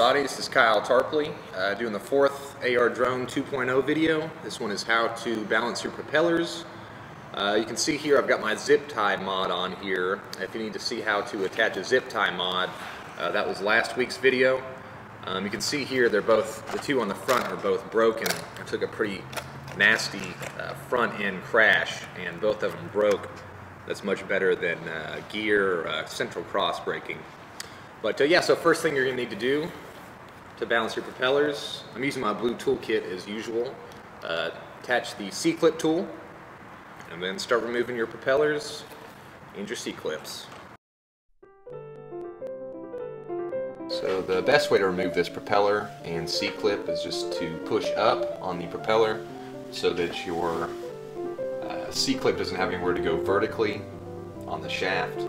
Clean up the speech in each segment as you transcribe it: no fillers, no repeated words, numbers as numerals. everybody, this is Kyle Tarpley doing the fourth AR Drone 2.0 video. This one is how to balance your propellers. You can see here I've got my zip tie mod on here. If you need to see how to attach a zip tie mod, that was last week's video. You can see here they're both, the two on the front are both broken. I took a pretty nasty front end crash and both of them broke. That's much better than gear central cross breaking. But yeah, so first thing you're going to need to do to balance your propellers, I'm using my blue toolkit as usual. Attach the C-clip tool, and then start removing your propellers and your C-clips. So the best way to remove this propeller and C-clip is just to push up on the propeller so that your C-clip doesn't have anywhere to go vertically on the shaft.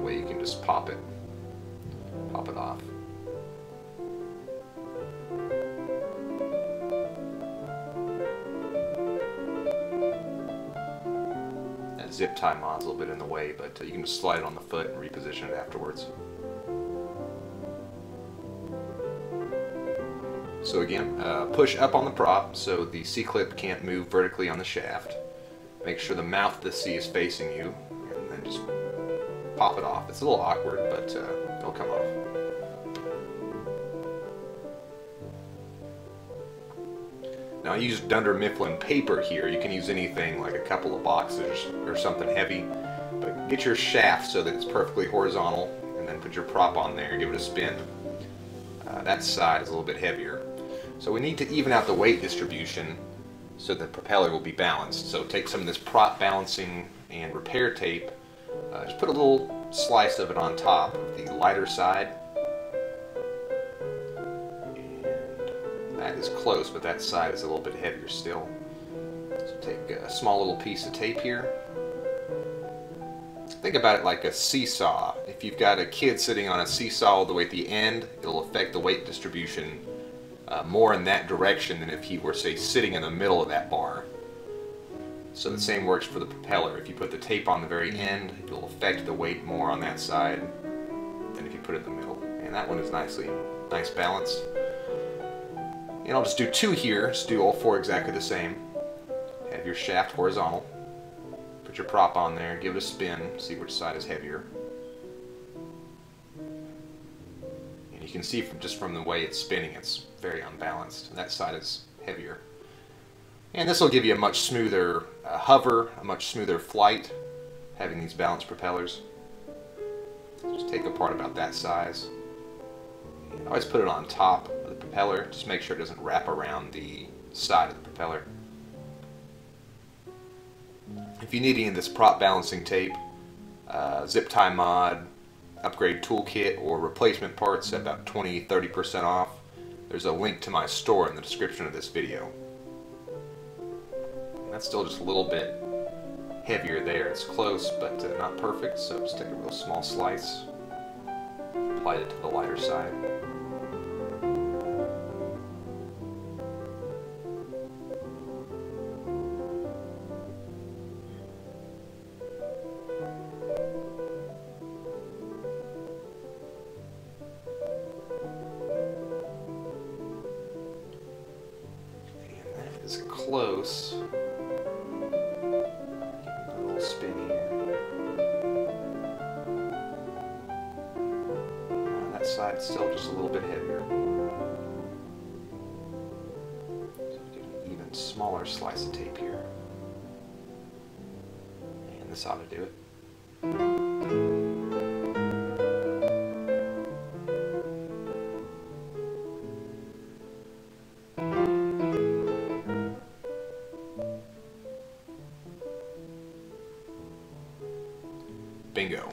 You can just pop it off. That zip tie mod's a little bit in the way, but you can just slide it on the foot and reposition it afterwards. So again, push up on the prop so the C-clip can't move vertically on the shaft. Make sure the mouth of the C is facing you, and then just pop it off. It's a little awkward, but it'll come off. Now I used Dunder Mifflin paper here. You can use anything, like a couple of boxes or something heavy, but get your shaft so that it's perfectly horizontal and then put your prop on there and give it a spin. That side is a little bit heavier. So we need to even out the weight distribution so the propeller will be balanced. So take some of this prop balancing and repair tape. Just put a little slice of it on top of the lighter side, and that is close, but that side is a little bit heavier still. So take a small little piece of tape here. Think about it like a seesaw. If you've got a kid sitting on a seesaw all the way at the end, it'll affect the weight distribution more in that direction than if he were, say, sitting in the middle of that bar. So the same works for the propeller. If you put the tape on the very end, it will affect the weight more on that side than if you put it in the middle. And that one is nice balance. And I'll just do two here. Just do all four exactly the same. Have your shaft horizontal. Put your prop on there, give it a spin, see which side is heavier. And you can see just from the way it's spinning, it's very unbalanced. That side is heavier. And this will give you a much smoother hover, a much smoother flight, having these balanced propellers. Just take apart about that size. And always put it on top of the propeller. Just make sure it doesn't wrap around the side of the propeller. If you need any of this prop balancing tape, zip tie mod, upgrade toolkit, or replacement parts at about 20–30% off, there's a link to my store in the description of this video. That's still just a little bit heavier there. It's close, but not perfect, so just take a real small slice, apply it to the lighter side. And that is close. Spin here. That side's still just a little bit heavier. So do an even smaller slice of tape here. And this ought to do it. Bingo.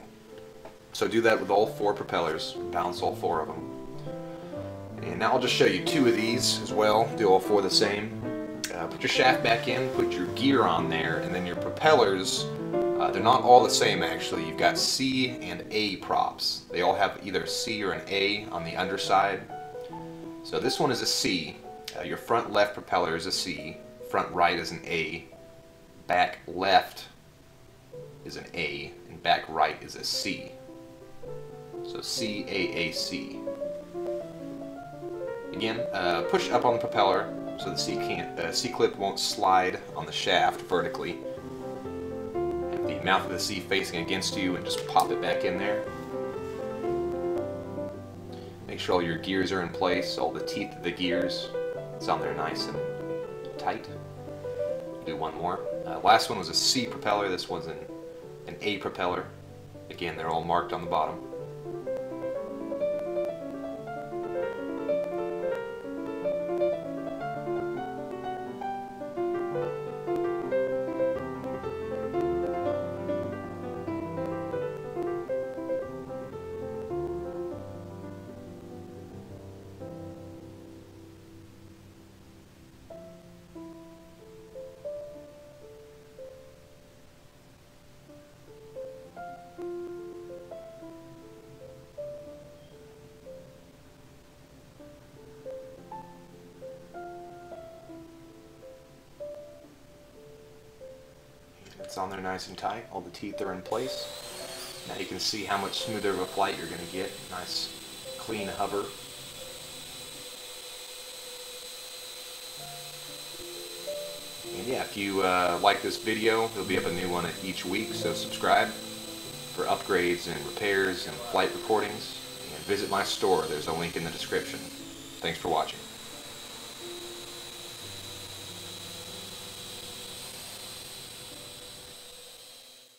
So do that with all four propellers, balance all four of them. And now I'll just show you two of these as well, do all four the same. Put your shaft back in, put your gear on there, and then your propellers, they're not all the same actually. You've got C and A props. They all have either a C or an A on the underside. So this one is a C. Your front left propeller is a C, front right is an A, back left is an A, and back right is a C. So C, A, C. Again, push up on the propeller so the C-clip won't slide on the shaft vertically. Have the mouth of the C facing against you and just pop it back in there. Make sure all your gears are in place, all the teeth of the gears. It's on there nice and tight. Do one more. Last one was a C propeller, this one's an A propeller. Again, they're all marked on the bottom. It's on there nice and tight, all the teeth are in place. Now you can see how much smoother of a flight you're going to get. Nice, clean hover. And yeah, if you like this video, there'll be up a new one each week, so subscribe for upgrades and repairs and flight recordings. And visit my store, there's a link in the description. Thanks for watching.